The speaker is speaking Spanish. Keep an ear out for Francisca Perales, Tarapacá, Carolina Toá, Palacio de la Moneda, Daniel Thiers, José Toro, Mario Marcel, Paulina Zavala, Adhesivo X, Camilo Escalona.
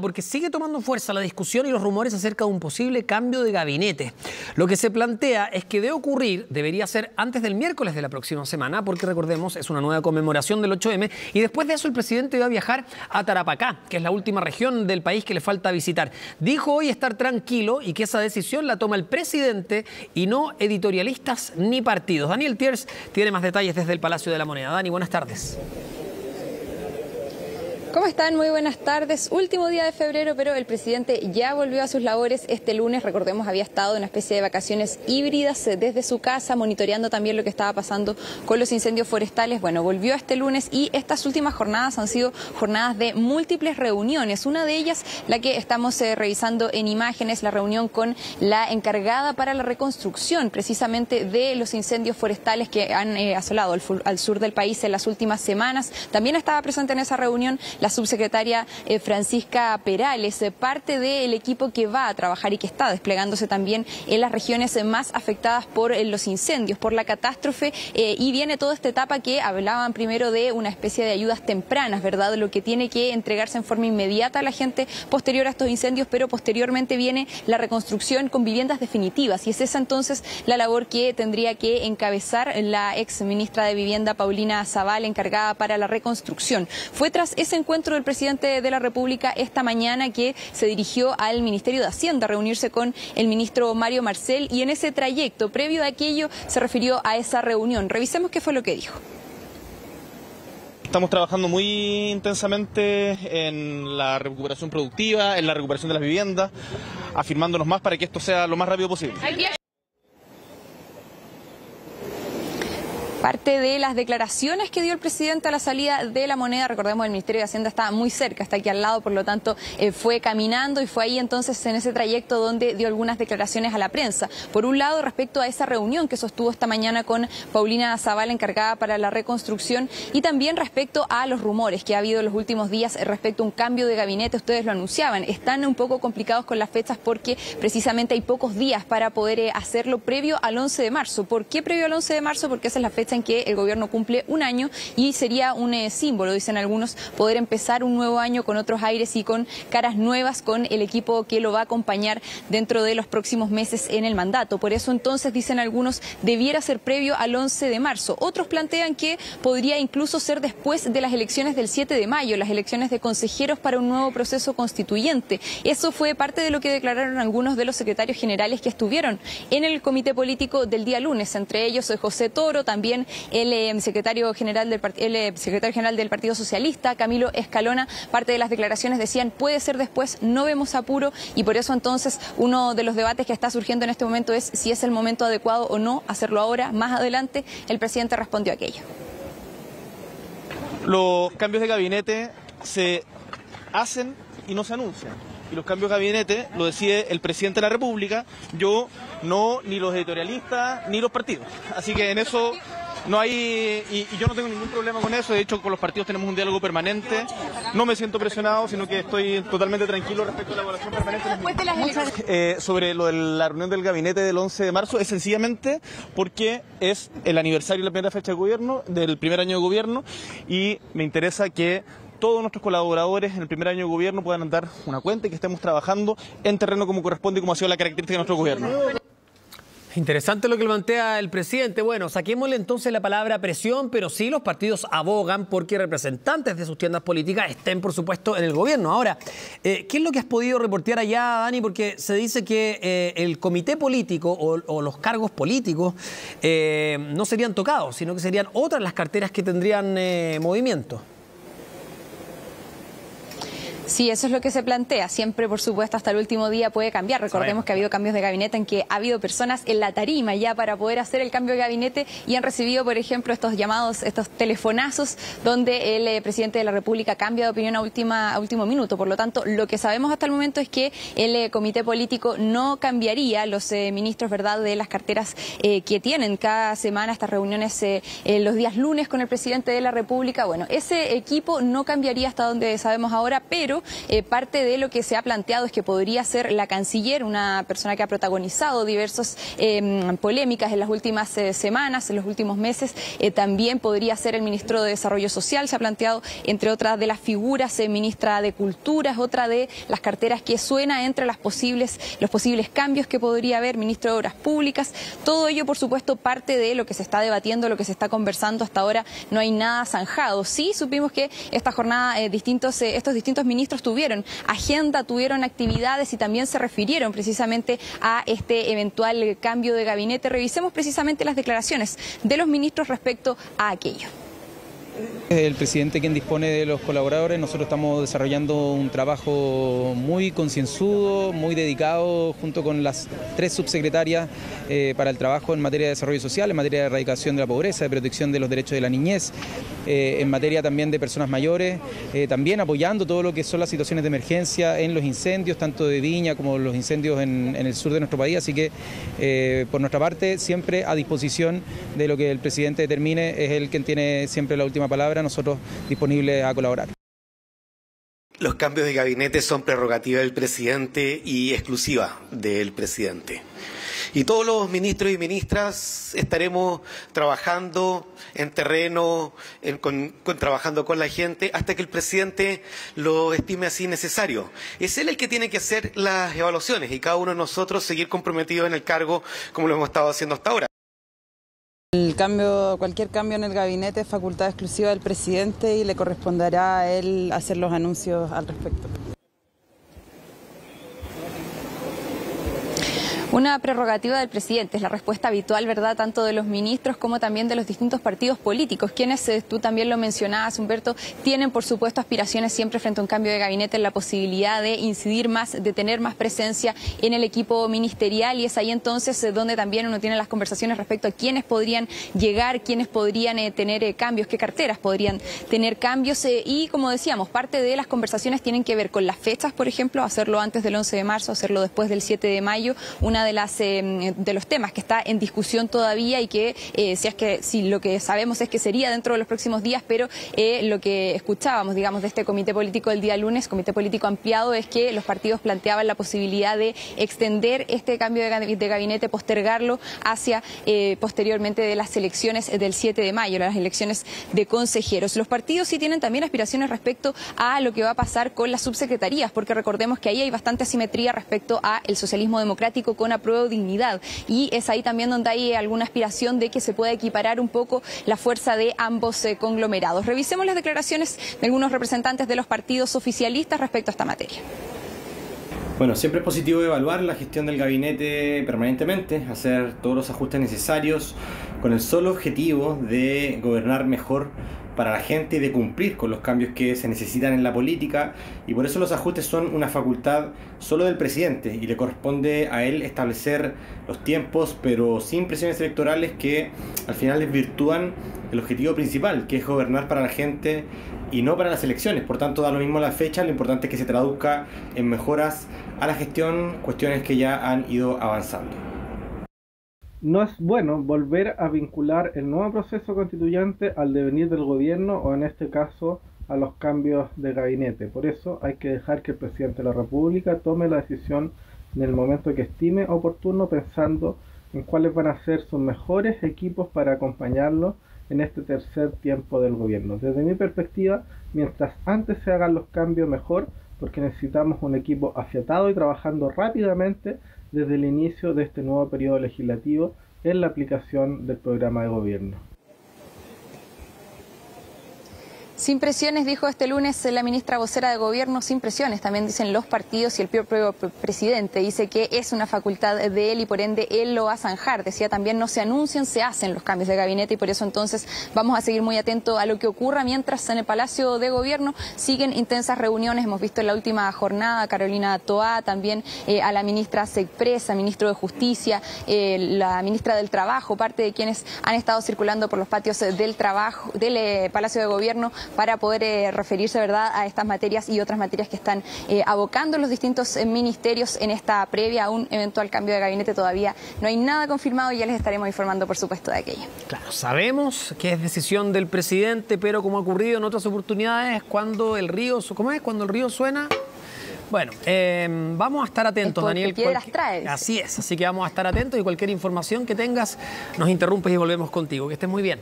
Porque sigue tomando fuerza la discusión y los rumores acerca de un posible cambio de gabinete. Lo que se plantea es que de ocurrir debería ser antes del miércoles de la próxima semana, porque recordemos es una nueva conmemoración del 8M, y después de eso el presidente va a viajar a Tarapacá, que es la última región del país que le falta visitar. Dijo hoy estar tranquilo y que esa decisión la toma el presidente y no editorialistas ni partidos. Daniel Thiers tiene más detalles desde el Palacio de la Moneda. Dani, buenas tardes. ¿Cómo están? Muy buenas tardes. Último día de febrero, pero el presidente ya volvió a sus labores este lunes. Recordemos, había estado en una especie de vacaciones híbridas desde su casa, monitoreando también lo que estaba pasando con los incendios forestales. Bueno, volvió este lunes y estas últimas jornadas han sido jornadas de múltiples reuniones. Una de ellas, la que estamos revisando en imágenes, la reunión con la encargada para la reconstrucción precisamente de los incendios forestales que han asolado al sur del país en las últimas semanas. También estaba presente en esa reunión la subsecretaria Francisca Perales, parte del equipo que va a trabajar y que está desplegándose también en las regiones más afectadas por los incendios, por la catástrofe, y viene toda esta etapa que hablaban primero de una especie de ayudas tempranas, ¿verdad? Lo que tiene que entregarse en forma inmediata a la gente posterior a estos incendios, pero posteriormente viene la reconstrucción con viviendas definitivas, y es esa entonces la labor que tendría que encabezar la ex ministra de Vivienda Paulina Zavala, encargada para la reconstrucción. Fue tras ese encuentro del presidente de la República esta mañana que se dirigió al Ministerio de Hacienda a reunirse con el ministro Mario Marcel, y en ese trayecto previo a aquello se refirió a esa reunión. Revisemos qué fue lo que dijo. Estamos trabajando muy intensamente en la recuperación productiva, en la recuperación de las viviendas, afirmándonos más para que esto sea lo más rápido posible. Parte de las declaraciones que dio el presidente a la salida de la moneda, recordemos el Ministerio de Hacienda está muy cerca, está aquí al lado, por lo tanto fue caminando y fue ahí entonces en ese trayecto donde dio algunas declaraciones a la prensa. Por un lado, respecto a esa reunión que sostuvo esta mañana con Paulina Zavala, encargada para la reconstrucción, y también respecto a los rumores que ha habido en los últimos días respecto a un cambio de gabinete. Ustedes lo anunciaban, están un poco complicados con las fechas porque precisamente hay pocos días para poder hacerlo previo al 11 de marzo. ¿Por qué previo al 11 de marzo? Porque esa es la fecha en que el gobierno cumple un año y sería un símbolo, dicen algunos, poder empezar un nuevo año con otros aires y con caras nuevas, con el equipo que lo va a acompañar dentro de los próximos meses en el mandato. Por eso entonces, dicen algunos, debiera ser previo al 11 de marzo. Otros plantean que podría incluso ser después de las elecciones del 7 de mayo, las elecciones de consejeros para un nuevo proceso constituyente. Eso fue parte de lo que declararon algunos de los secretarios generales que estuvieron en el comité político del día lunes, entre ellos José Toro, también el secretario general del Partido Socialista, Camilo Escalona. Parte de las declaraciones decían, puede ser después, no vemos apuro, y por eso entonces uno de los debates que está surgiendo en este momento es si es el momento adecuado o no hacerlo ahora, más adelante. El presidente respondió a aquello. Los cambios de gabinete se hacen y no se anuncian. Y los cambios de gabinete lo decide el presidente de la República, yo no, ni los editorialistas, ni los partidos. Así que en eso no hay, y yo no tengo ningún problema con eso. De hecho, con los partidos tenemos un diálogo permanente. No me siento presionado, sino que estoy totalmente tranquilo respecto a la evaluación permanente. Sobre lo de la reunión del gabinete del 11 de marzo, es sencillamente porque es el aniversario de la primera fecha de gobierno, del primer año de gobierno, y me interesa que todos nuestros colaboradores en el primer año de gobierno puedan dar una cuenta y que estemos trabajando en terreno como corresponde y como ha sido la característica de nuestro gobierno. Interesante lo que plantea el presidente. Bueno, saquémosle entonces la palabra presión, pero sí los partidos abogan porque representantes de sus tiendas políticas estén, por supuesto, en el gobierno. Ahora, ¿qué es lo que has podido reportear allá, Dani? Porque se dice que el comité político o los cargos políticos no serían tocados, sino que serían otras las carteras que tendrían movimiento. Sí, eso es lo que se plantea. Siempre, por supuesto, hasta el último día puede cambiar. Recordemos que ha habido cambios de gabinete en que ha habido personas en la tarima ya para poder hacer el cambio de gabinete y han recibido, por ejemplo, estos llamados, estos telefonazos donde el presidente de la República cambia de opinión a último minuto. Por lo tanto, lo que sabemos hasta el momento es que el comité político no cambiaría los ministros, ¿verdad?, de las carteras que tienen cada semana estas reuniones los días lunes con el presidente de la República. Bueno, ese equipo no cambiaría hasta donde sabemos ahora, pero pero parte de lo que se ha planteado es que podría ser la canciller, una persona que ha protagonizado diversas polémicas en las últimas semanas, en los últimos meses. También podría ser el ministro de Desarrollo Social, se ha planteado, entre otras de las figuras, ministra de Cultura, es otra de las carteras que suena entre las los posibles cambios que podría haber, ministro de Obras Públicas. Todo ello, por supuesto, parte de lo que se está debatiendo, lo que se está conversando. Hasta ahora no hay nada zanjado. Sí, supimos que esta jornada estos distintos ministros tuvieron agenda, tuvieron actividades y también se refirieron precisamente a este eventual cambio de gabinete. Revisemos precisamente las declaraciones de los ministros respecto a aquello. Es el presidente quien dispone de los colaboradores. Nosotros estamos desarrollando un trabajo muy concienzudo, muy dedicado, junto con las 3 subsecretarias para el trabajo en materia de desarrollo social, en materia de erradicación de la pobreza, de protección de los derechos de la niñez, en materia también de personas mayores, también apoyando todo lo que son las situaciones de emergencia en los incendios, tanto de Viña como los incendios en el sur de nuestro país. Así que por nuestra parte, siempre a disposición de lo que el presidente determine. Es él quien tiene siempre la última palabra, nosotros disponibles a colaborar. Los cambios de gabinete son prerrogativa del presidente y exclusiva del presidente. Y todos los ministros y ministras estaremos trabajando en terreno, trabajando con la gente, hasta que el presidente lo estime así necesario. Es él el que tiene que hacer las evaluaciones y cada uno de nosotros seguir comprometidos en el cargo como lo hemos estado haciendo hasta ahora. Cualquier cambio en el gabinete es facultad exclusiva del presidente y le corresponderá a él hacer los anuncios al respecto. Una prerrogativa del presidente, es la respuesta habitual, ¿verdad?, tanto de los ministros como también de los distintos partidos políticos, quienes, tú también lo mencionabas, Humberto, tienen por supuesto aspiraciones siempre frente a un cambio de gabinete en la posibilidad de incidir más, de tener más presencia en el equipo ministerial, y es ahí entonces donde también uno tiene las conversaciones respecto a quiénes podrían llegar, quiénes podrían tener cambios, qué carteras podrían tener cambios, y como decíamos, parte de las conversaciones tienen que ver con las fechas, por ejemplo, hacerlo antes del 11 de marzo, hacerlo después del 7 de mayo, una de los temas que está en discusión todavía y que lo que sabemos es que sería dentro de los próximos días, pero lo que escuchábamos, digamos, de este comité político el día lunes, comité político ampliado, es que los partidos planteaban la posibilidad de extender este cambio de gabinete, postergarlo hacia posteriormente de las elecciones del 7 de mayo, las elecciones de consejeros. Los partidos sí tienen también aspiraciones respecto a lo que va a pasar con las subsecretarías, porque recordemos que ahí hay bastante asimetría respecto a el socialismo democrático con Apruebo Dignidad, y es ahí también donde hay alguna aspiración de que se pueda equiparar un poco la fuerza de ambos conglomerados. Revisemos las declaraciones de algunos representantes de los partidos oficialistas respecto a esta materia. Bueno, siempre es positivo evaluar la gestión del gabinete permanentemente, hacer todos los ajustes necesarios con el solo objetivo de gobernar mejor para la gente y de cumplir con los cambios que se necesitan en la política, y por eso los ajustes son una facultad solo del presidente y le corresponde a él establecer los tiempos, pero sin presiones electorales que al final desvirtúan el objetivo principal, que es gobernar para la gente y no para las elecciones. Por tanto, da lo mismo la fecha, lo importante es que se traduzca en mejoras a la gestión, cuestiones que ya han ido avanzando. No es bueno volver a vincular el nuevo proceso constituyente al devenir del gobierno o en este caso a los cambios de gabinete. Por eso hay que dejar que el presidente de la República tome la decisión en el momento que estime oportuno, pensando en cuáles van a ser sus mejores equipos para acompañarlo en este tercer tiempo del gobierno. Desde mi perspectiva, mientras antes se hagan los cambios mejor, porque necesitamos un equipo afiatado y trabajando rápidamente desde el inicio de este nuevo periodo legislativo en la aplicación del programa de gobierno. Sin presiones, dijo este lunes la ministra vocera de gobierno, sin presiones, también dicen los partidos, y el propio presidente dice que es una facultad de él y por ende él lo va a zanjar. Decía también, no se anuncian, se hacen los cambios de gabinete, y por eso entonces vamos a seguir muy atentos a lo que ocurra, mientras en el Palacio de Gobierno siguen intensas reuniones. Hemos visto en la última jornada a Carolina Toá, también a la ministra Secpresa, ministro de Justicia, la ministra del Trabajo, parte de quienes han estado circulando por los patios del Palacio de Gobierno para poder referirse, ¿verdad?, a estas materias y otras materias que están abocando los distintos ministerios en esta previa a un eventual cambio de gabinete. Todavía no hay nada confirmado y ya les estaremos informando, por supuesto, de aquello. Claro, sabemos que es decisión del presidente, pero como ha ocurrido en otras oportunidades, cuando el río, ¿cómo es? Cuando el río suena... Bueno, vamos a estar atentos, Daniel. Piedras traes. Así es, así que vamos a estar atentos y cualquier información que tengas nos interrumpes y volvemos contigo. Que estés muy bien.